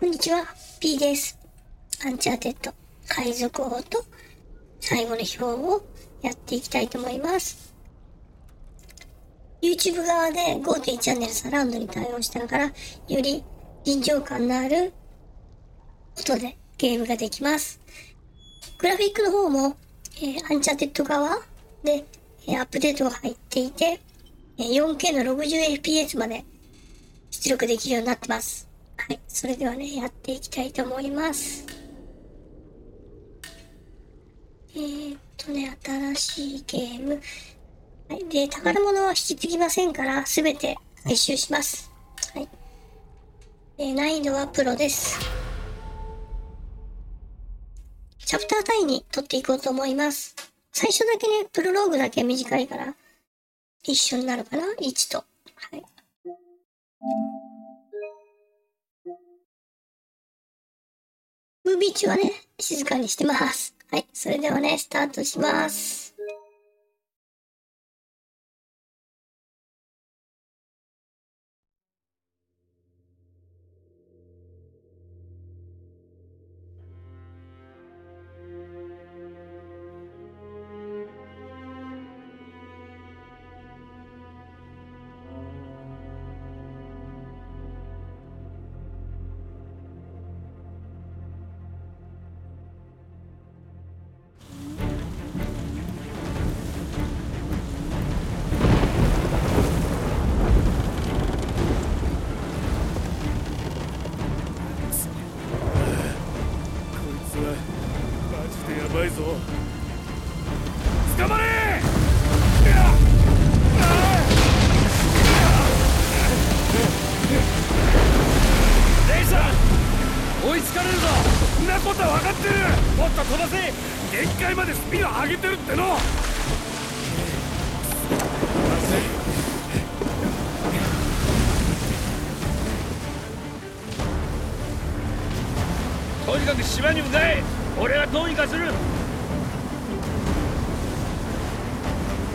こんにちは、P です。アンチャーテッド海賊王と最後の秘宝をやっていきたいと思います。YouTube 側で 5.1 チャンネルサラウンドに対応したから、より臨場感のある音でゲームができます。グラフィックの方も、アンチャーテッド側でアップデートが入っていて、4K の 60fps まで出力できるようになってます。はい、それではね、やっていきたいと思います。新しいゲーム。はい、で、宝物は引き継ぎませんから、すべて回収します。はい。難易度はプロです。チャプター単位に取っていこうと思います。最初だけね、プロローグだけ短いから、一緒になるかな ?1 と。はい。ムービー中はね、静かにしてます。はい、それではね、スタートします。とにかく島に向かえ。俺はどうにかする。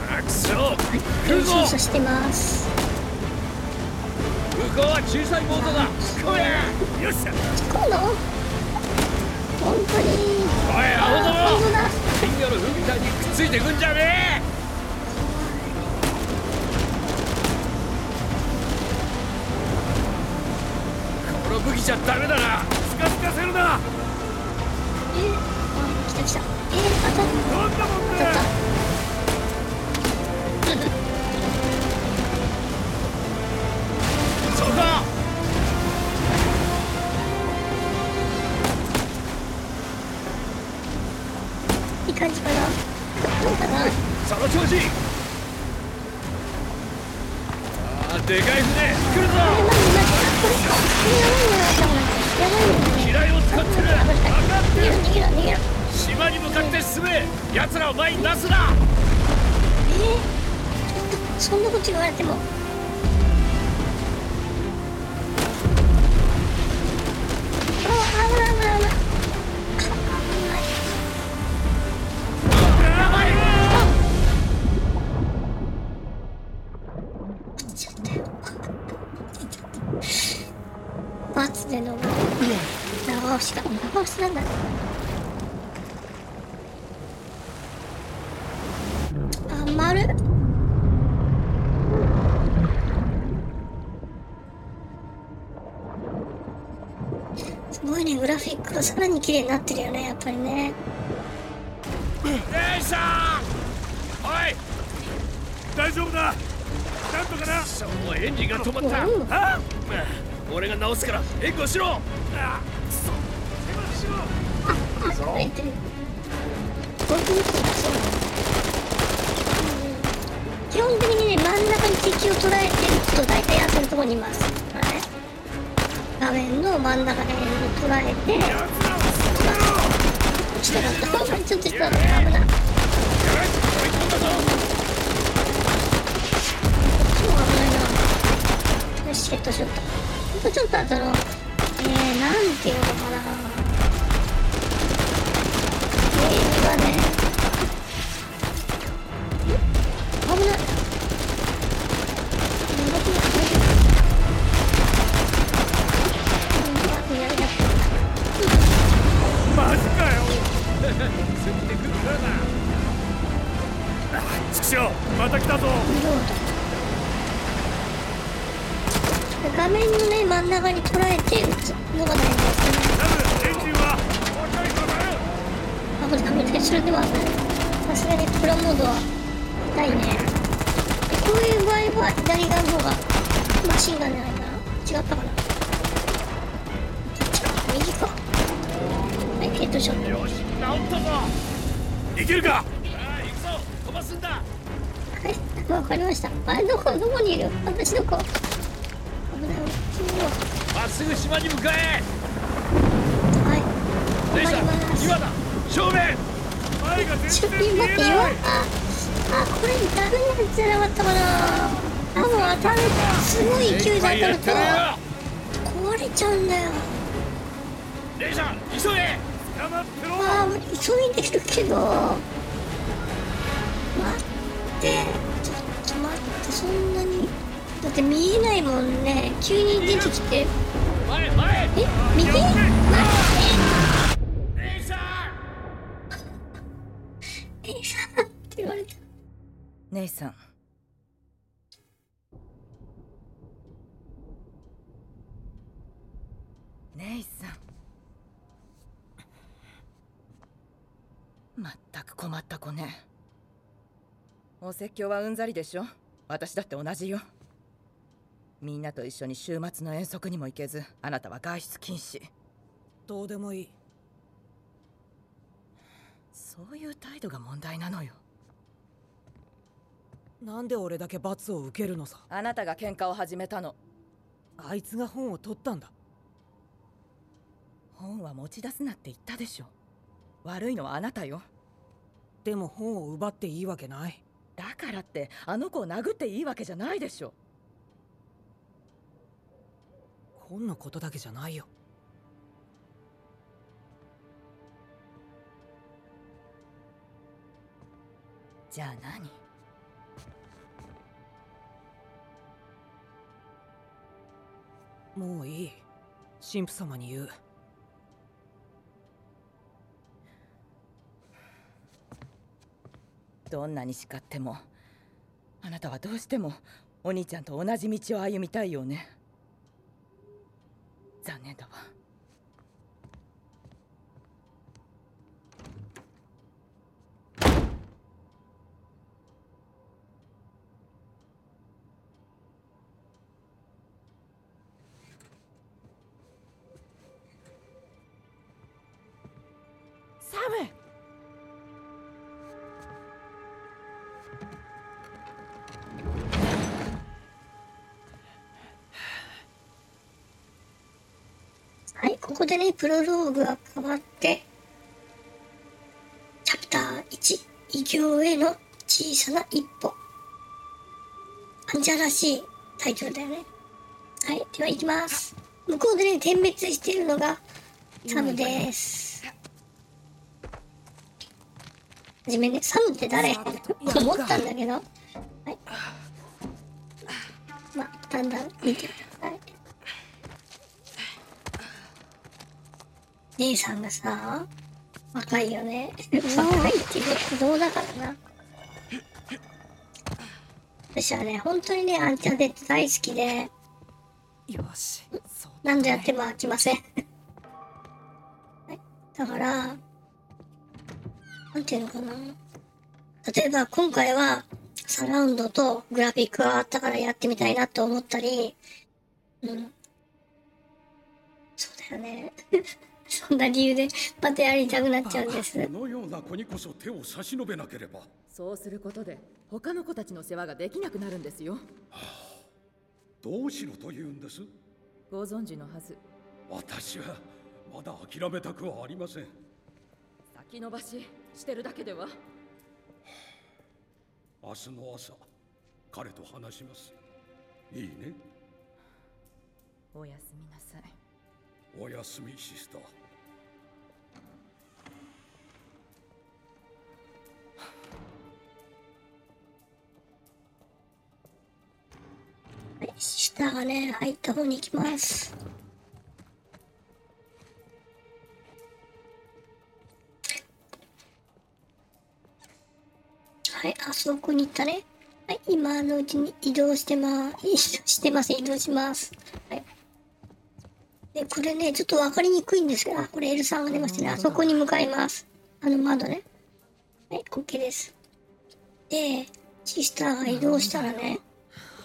アクション。はい、駐車してます。向こうは小さいボートだ。こい。よっしゃ。この。本当に。おい、アホども。金魚のフグみたいにくっついてくんじゃねえ。この武器じゃダメだな。つかせるな。あ、来た来た。当たった。当たった。そうだ。いい感じかな。どうかな。その調子。あー、でかい船来るぞ。やばいね。機雷を使ってる。分かってる。逃げろ。島に向かって進め。奴らを前に出すな。そんなこと言われても。危ない。なんだ。あ、丸。すごいね、グラフィックがさらに綺麗になってるよね、やっぱりね。電車。おい。大丈夫だ。なんとかな。そう、エンジンが止まった。あ、俺が直すから、援護しろ。あ、くそ。そう。基本的にね、真ん中に敵を捉えてると大体当たるところにいます。はい、画面の真ん中辺を捉えて、ちょっと危ない。よし、ヘッドショット。ちょっとあとの、なんていうのかな。ね、危ない。真ん中に捉えて撃つのが大事ですね。危ない危ない、それではさすがにプロモードはないね。こういう場合は左側の方がマシンガンじゃないかな、違ったかな、右か。はい、ヘッドショット。よし、治ったぞ。いけるか。行くぞ、飛ばすんだ。はい、わかりました。あれ、どこにいる？私どこ？危ない、まっすぐ島に向かえ。はい、頑張ります。岩だ、正面。前が全然見えない。あ、これダメなやつじゃなかったかな。もう当たる、すごい勢いで当たると壊れちゃうんだよ。レイジャー急げ。あー、急いでるけど、待って、ちょっと待って、そんなにだって見えないもんね、急に出てきて。前え、右、待って、レイジャーレイジャーって言われた。姉さん、姉さん、まったく困った子ね。お説教はうんざりでしょ。私だって同じよ。みんなと一緒に週末の遠足にも行けず、あなたは外出禁止。どうでもいい。そういう態度が問題なのよ。なんで俺だけ罰を受けるのさ。あなたが喧嘩を始めたの。あいつが本を取ったんだ。本は持ち出すなって言ったでしょ。悪いのはあなたよ。でも本を奪っていいわけない。だからってあの子を殴っていいわけじゃないでしょ。本のことだけじゃないよ。じゃあ何？もういい。神父様に言う。どんなに叱っても、あなたはどうしてもお兄ちゃんと同じ道を歩みたいよね。残念だわ。サム！ここでね、プロローグが変わって、チャプター1、異形への小さな一歩。アンジャらしいタイトルだよね。はい、では行きます。向こうでね、点滅しているのがサムです。はじめね、サムって誰と思ったんだけど、はい。まあ、だんだん見てください。姉さんがさ、若いよね。若いっていうことだからな。私はね、本当にね、アンチャーテッド大好きで、よし、何度やっても飽きません。はい、だから、なんていうのかな。例えば今回は、サラウンドとグラフィックがあったからやってみたいなと思ったり、うん。そうだよね。そんな理由でまたやりたくなっちゃうんです。このような子にこそ手を差し伸べなければ。そうすることで他の子たちの世話ができなくなるんですよ、はあ、どうしろと言うんです。ご存知のはず。私はまだ諦めたくはありません。先延ばししてるだけでは。明日の朝彼と話します。いいね。おやすみなさい。おやすみシスター。はい、シスターがね、入った方に行きます。はい、あそこに行ったね。はい、今のうちに移動してまーす。移動します。はい。で、これね、ちょっと分かりにくいんですけど、あ、これ L さんが出ましたね。あそこに向かいます。あの窓ね。はい、OK です。で、シスターが移動したらね、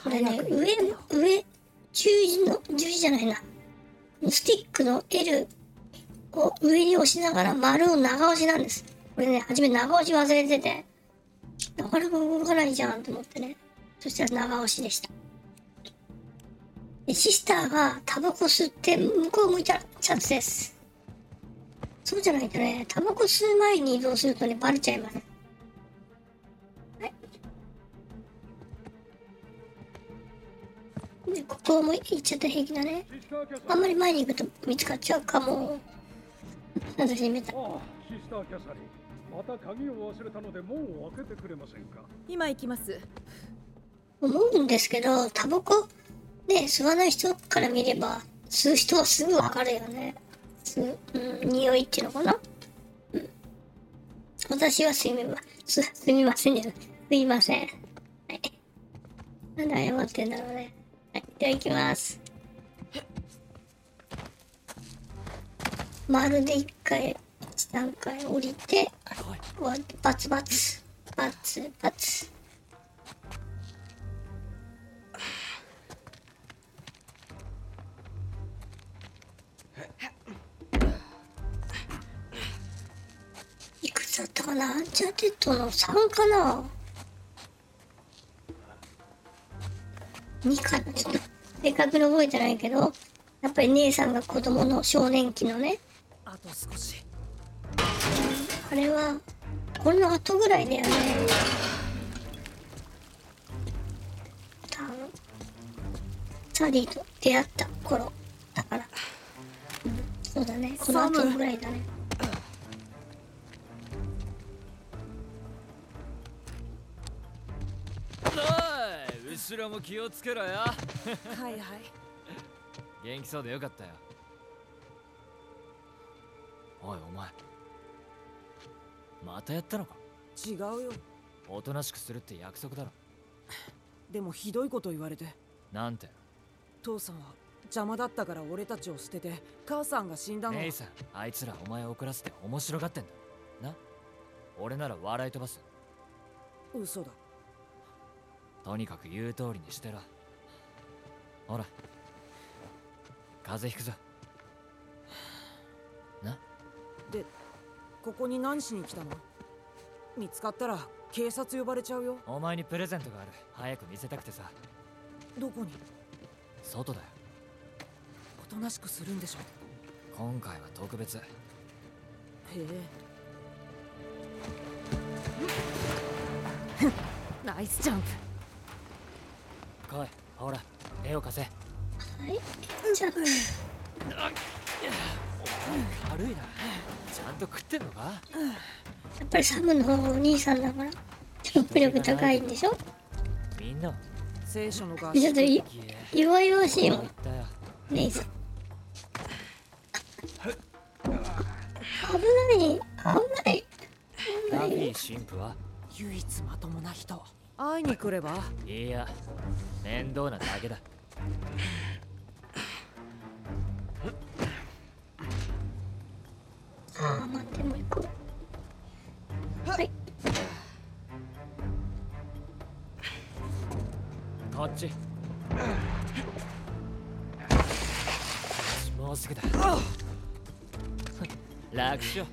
これね、上、十字じゃないな。スティックの L を上に押しながら丸を長押しなんです。これね、初め長押し忘れてて、なかなか動かないじゃんと思ってね。そしたら長押しでした。シスターがタバコ吸って向こう向いたらチャンスです。そうじゃないとね、タバコ吸う前に移動するとね、バレちゃいます。はい、でここも行っちゃったら平気だね。あんまり前に行くと見つかっちゃうかも。私見た。ああ、シスターキャサリン、また鍵を忘れたので門を開けてくれませんか。今行きます。思うんですけど、タバコね、吸わない人から見れば、吸う人はすぐわかるよね。匂いっていうのかな。私はすみません。はい。なんで謝ってんだろうね。はい、では行きます。丸で1段階降りて、バツ。だったかな、アンチャーテッドの3かな、2かな、ちょっと正確に覚えてないけど、やっぱり姉さんが子供の少年期のね、あと少し、あれはこれの後ぐらいだよね、多分サディと出会った頃だから、そうだね、この後ぐらいだね。後ろも気をつけろよ。はいはい。元気そうでよかったよ。おいお前、またやったのか。違うよ、おとなしくするって約束だろ。でもひどいこと言われて。なんて。父さんは邪魔だったから俺たちを捨てて母さんが死んだの。姉さん、あいつらお前を怒らせて面白がってんだな。俺なら笑い飛ばす。嘘だ。とにかく言う通りにしてろ。ほら、風邪ひくぞ。な。で、ここに何しに来たの？見つかったら警察呼ばれちゃうよ。お前にプレゼントがある。早く見せたくてさ。どこに？外だよ。おとなしくするんでしょ。今回は特別。へえ。ナイスジャンプ。来い、ほら、絵を貸せ。はい、じゃあ。軽いな。ちゃんと食ってんのか。やっぱりサムの方がお兄さんだから、食力高いんでしょ。みんな、聖書のガーシー。ちょっと弱々しいもん。レイさん。危ない。ダフィー神父は唯一まともな人。会いに来れば。いや、面倒なだけだ。ああ、待って、もう行こう。はい。こっち。もうすぐだ。楽勝。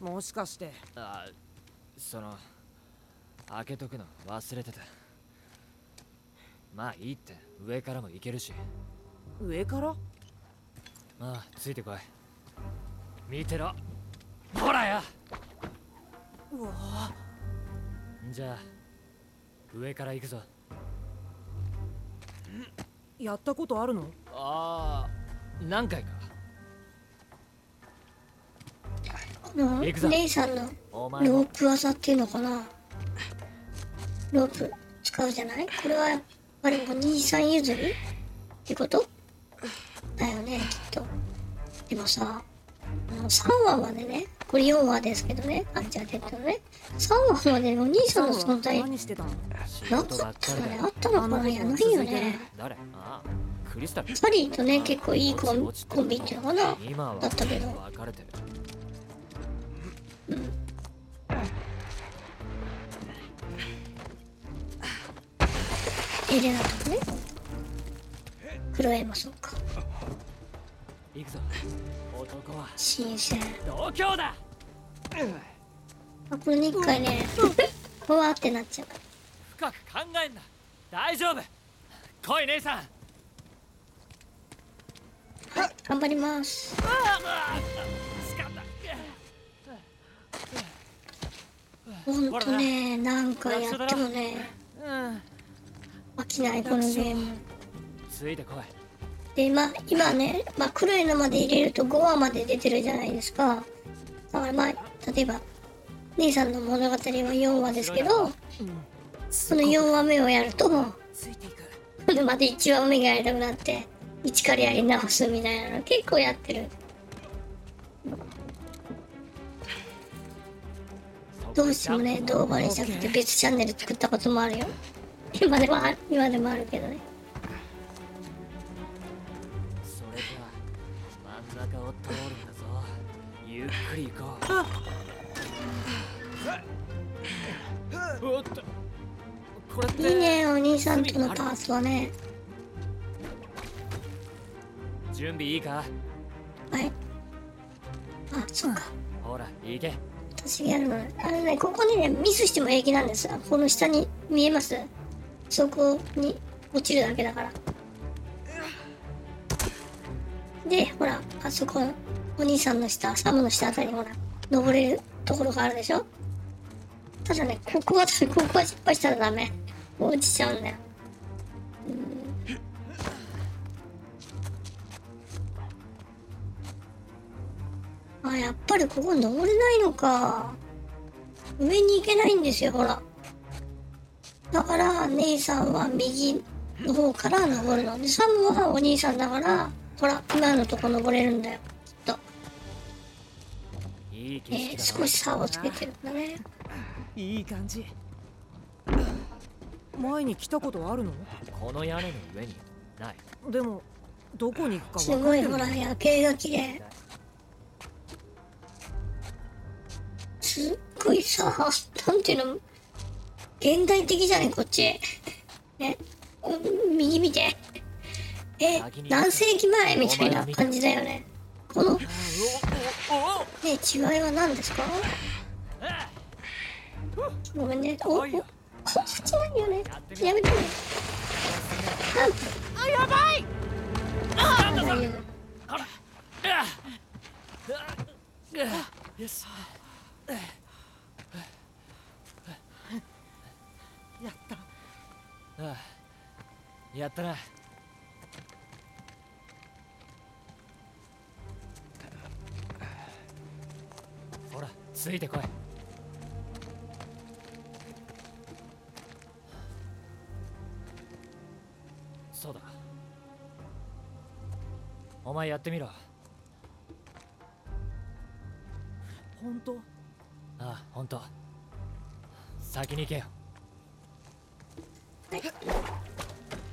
もしかして。あ、開けとくの忘れてた。まあいいって、上からも行けるし。上から？ああ、ついてこい。見てろ。ほらや。うわ。じゃあ上から行くぞ。ん？やったことあるの？ああ、何回か。レイさんのロープ技っていうのかな、ロープ使うじゃない。これはやっぱり兄さん譲りってことだよね、きっと。でもさ、3話までね、これ4話ですけどね、あっちゃってたね、3話までお兄さんの存在なかったね、あったのかな、いやないよね。サリーとね、結構いいコンビっていうのかな、だったけど、うん。エレナとかね、クロエもそうか。新鮮。あ、これね、一回ね、ふわってなっちゃう。深く考えんな。大丈夫。来い姉さん。はい、頑張ります。ほんとね、なんかやってもね、飽きないこのゲーム。ついてこい。で、まあ、今ね、まあ、黒いのまで入れると5話まで出てるじゃないですか。だからまあ、例えば、姉さんの物語は4話ですけど、その4話目をやると、また1話目がやりたくなって、1からやり直すみたいなの結構やってる。どうしてもね、動画にしたくて別チャンネル作ったこともあるよ。今でもあるけどね。ゆっくり行こう。おっと。これっていいね、お兄さんとのパーツはね。準備いいか。はい。あ、そうか。ほら、行け。私がやるの。あのね、ここにね、ミスしても平気なんです。この下に見えます。そこに落ちるだけだから。で、ほら、あそこ。お兄さんの下、サムの下あたりにほら、登れるところがあるでしょ。ただね、ここは失敗したらダメ。落ちちゃうんだよ。あ、やっぱりここ登れないのか。上に行けないんですよ、ほら。だから、姉さんは右の方から登るの。で、サムはお兄さんだから、ほら、今のとこ登れるんだよ。少し差をつけてるんだね。いい感じ。前に来たことあるの？この屋根の上にない。でもどこに行くか分かんない。すごいほら夜景が綺麗。すっごいさ、なんていうの、現代的じゃないこっち。ね、右見て。何世紀前みたいな感じだよね。この。ねえ、違いは何ですか？ごめんね。おお、落ちないよね。やめてね。あ、やばい。あ、なんだよ。あら。よし。やった。あ、やったな。ついてこい。そうだ。お前やってみろ。本当？ああ、本当。先に行けよ。は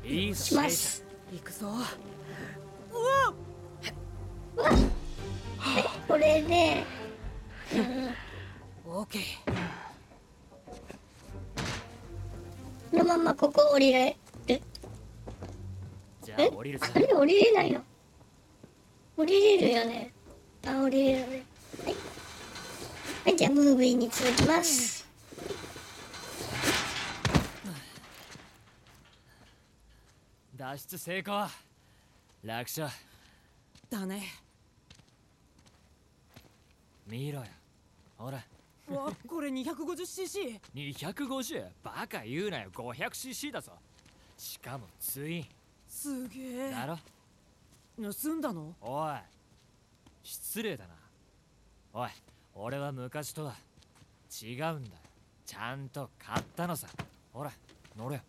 い。いいぞ。します。行くぞ。うわ。これね。オーケー。このままここ降りれる。じゃあ降りる。あれ降りれないの。降りれるよね。あ、降りれるよね。はい。はい、じゃあムービーに続きます。脱出成功。楽勝。だね。見ろよ。ほら。わ、これ 250cc 250? バカ言うなよ、 500cc だぞ。しかもツイン。すげえだろ。盗んだの？おい、失礼だな。おい、俺は昔とは違うんだ。ちゃんと買ったのさ。ほら乗れよ。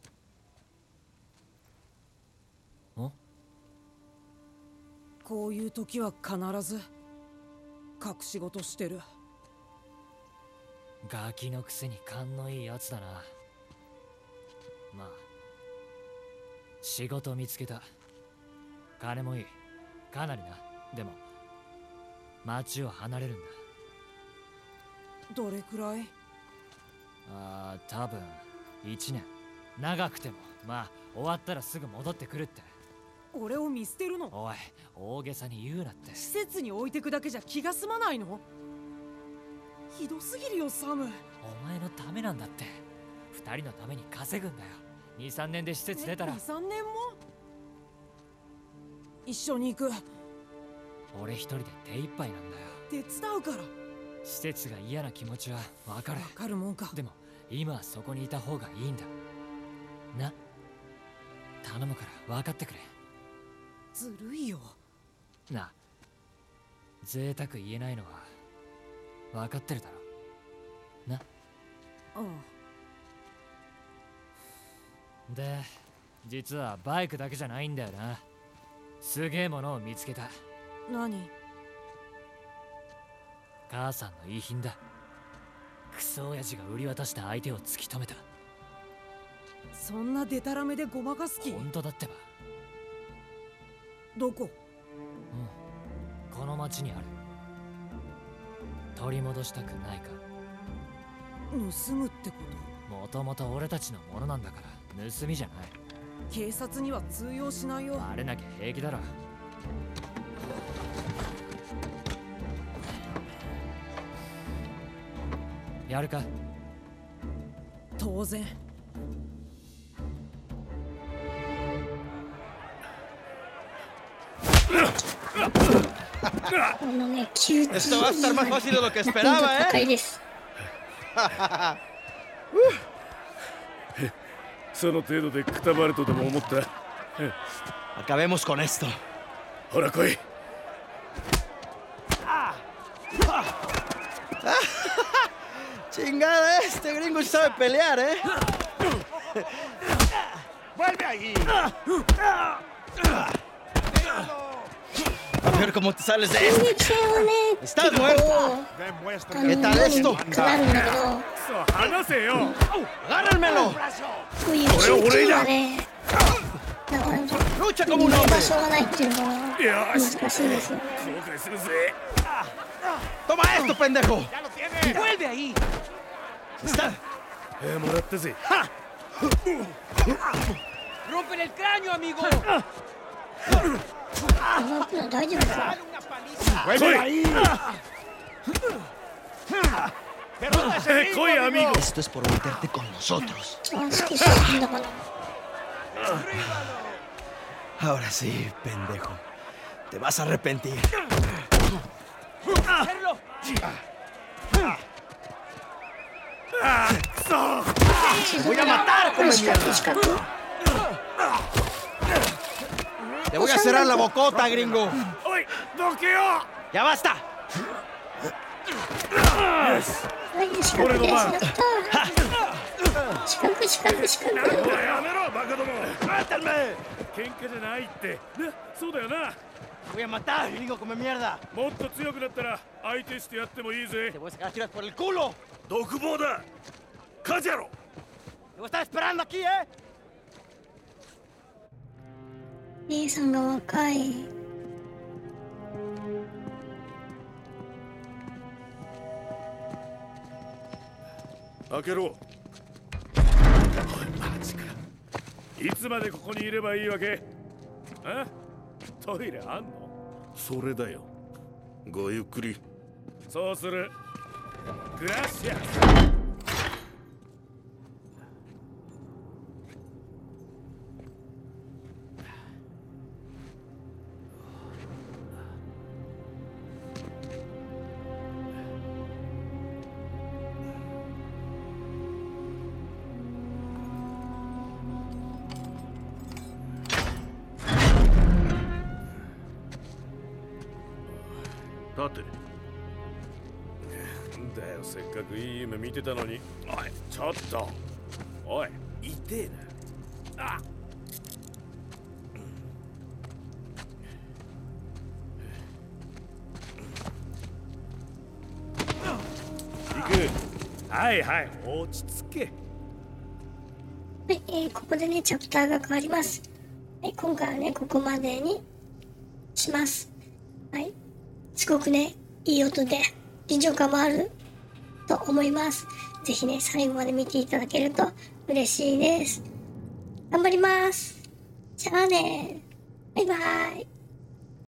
こういう時は必ず隠し事してる。ガキのくせに勘のいいやつだな。まあ仕事見つけた。金もいい。かなりな。でも町を離れるんだ。どれくらい？ああ、多分1年。長くてもまあ終わったらすぐ戻ってくるって。俺を見捨てるの？おい、大げさに言うなって。施設に置いてくだけじゃ気が済まないの？ひどすぎるよサム。お前のためなんだって。2人のために稼ぐんだよ。 2,3 年で施設出たら。 2,3 年も？一緒に行く。俺一人で手一杯なんだよ。手伝うから。施設が嫌な気持ちは分かる。分かるもんか。でも今はそこにいた方がいいんだな。頼むから分かってくれ。ずるいよな。贅沢言えないのは分かってるだろな。ああ。で実はバイクだけじゃないんだよな。すげえものを見つけた。何？母さんの遺品だ。クソ親父が売り渡した相手を突き止めた。そんなデタラメでごまかす気？本当だってば。どこ？うん、この町にある。取り戻したくないか？盗むってこと？もともと俺たちのものなんだから盗みじゃない。警察には通用しないよ。バレなきゃ平気だろ。やるか？当然。Esto va a estar más fácil de lo que esperaba, ¿eh? その程度でくたばるとでも思った。Acabemos con esto. ほら来い。Chingada, este gringo sabe pelear, ¿eh? Vuelve ahí. A ver cómo te sales de esto. Estás muerto. ¿Qué tal esto? ¡Agárrenmelo! ¡Lucha como un hombre! ¡Toma esto, pendejo! ¡Vuelve ahí! ¡Está! ¡Rompen el cráneo, amigo! ¡Vuelve ahí! ¡Coy, amigo! Esto es por meterte con nosotros. Ahora sí, pendejo. Te vas a arrepentir. ¡Hacerlo! ¡Te voy a matar, come mierda! ¡Te voy a cerrar la bocota, gringo! ¡Ya basta! Voy a matar, gringo, come mierda. Te voy a sacar tiras por el culo. ¡Cállalo! ¡Te voy a estar esperando aquí, eh! 姉さんが若い。開けろ。おい、マジか。いつまでここにいればいいわけ？あ？トイレあんの？それだよ。ごゆっくり。そうする。グラシアス。 見てたのに。おい、ちょっと。おい、痛えな。あ。はいはい、落ち着け。はい、ここでねチャプターが変わります。はい、今回はねここまでにします。はい、すごくねいい音で臨場感もあると思います。ぜひね最後まで見ていただけると嬉しいです。頑張ります。じゃあね、バイバイ。